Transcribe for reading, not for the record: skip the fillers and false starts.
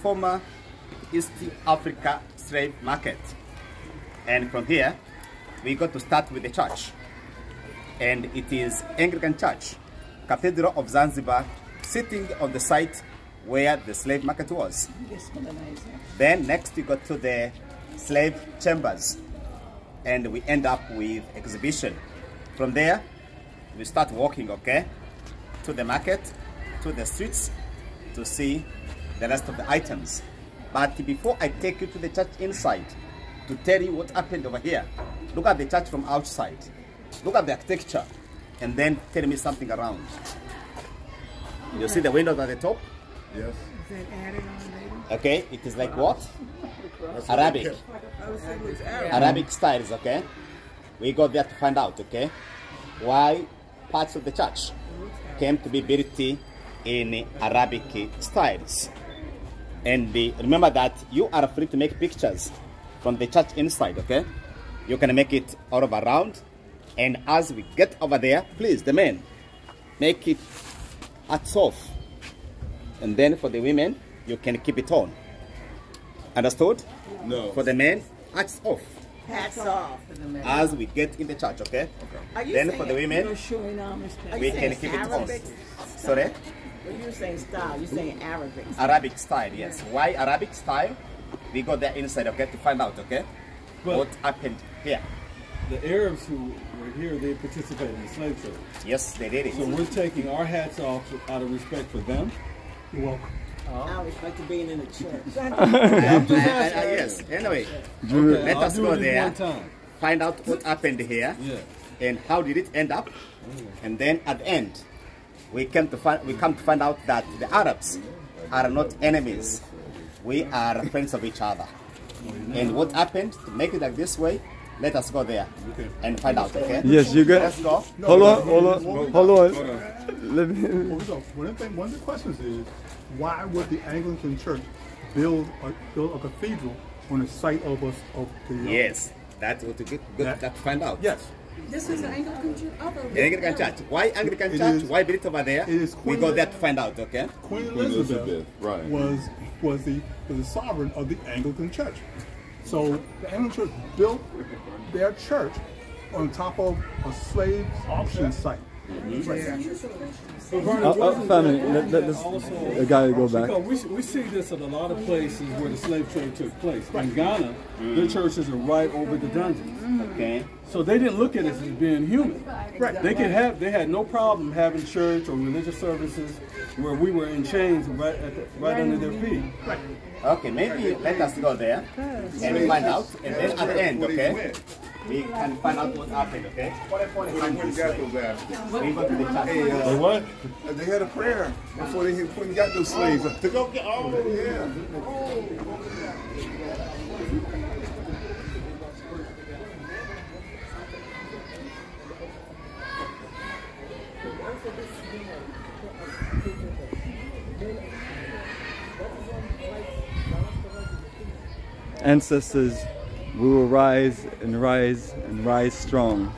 former East Africa slave market. And from here, we got to start with the church. And it is Anglican Church, Cathedral of Zanzibar, sitting on the site where the slave market was. Then next we got to the slave chambers, and we end up with exhibition. From there, we start walking, okay, to the market, to the streets, to see the rest of the items. But before I take you to the church inside, to tell you what happened over here, look at the church from outside, look at the architecture, and then tell me something around. You see the windows at the top? Yes. Is that added on later? Okay, it is like what? Arabic. Arabic styles, okay? We got there to find out, okay? Why parts of the church came to be built in Arabic styles. And remember that you are free to make pictures from the church inside, okay? You can make it all over around. And as we get over there, please, the men, make it hats off. And then for the women, you can keep it on. Understood? No. For the men, hats off. Hats off for the men. As we get in the church, okay? Okay. Then for the women, we can keep it on. Sorry? You're saying style, you're saying Arabic. Arabic style, yes. Why Arabic style? We got there inside, okay, to find out, okay? But what happened here? The Arabs who were here, they participated in the slave trade. Yes, they did it. So we're taking our hats off out of respect for them. You're welcome. I respect to being in the church. Yes, anyway, okay, let us go there, find out what happened here, and how did it end up, and then at the end, we come to find out that the Arabs are not enemies, we are friends of each other. And what happened to make it like this way, let us go there and find out, okay? Yes, you go. Let's go. Hold on. Let me... One of the questions is, why would the Anglican Church build a cathedral on the site of the... Yes, that's what we got to find out. Yes. This is the Anglican Church? The Anglican Church. Why Anglican Church? Why build it over there? We go there to find out, okay? Queen Elizabeth right. was the sovereign of the Anglican Church. So the Anglican Church built their church on top of a slave auction site. We see this at a lot of places where the slave trade took place. In Ghana, their churches are right over the dungeons. Okay. So they didn't look at us as being human. Right. They had no problem having church or religious services where we were in chains right under their feet. Right. Okay, maybe let us go there and find out, and then at the end, okay? We can find out what happened, okay? We go to the church. What? They had a prayer before they got those slaves. To go get all of them. Ancestors, we will rise and rise and rise strong.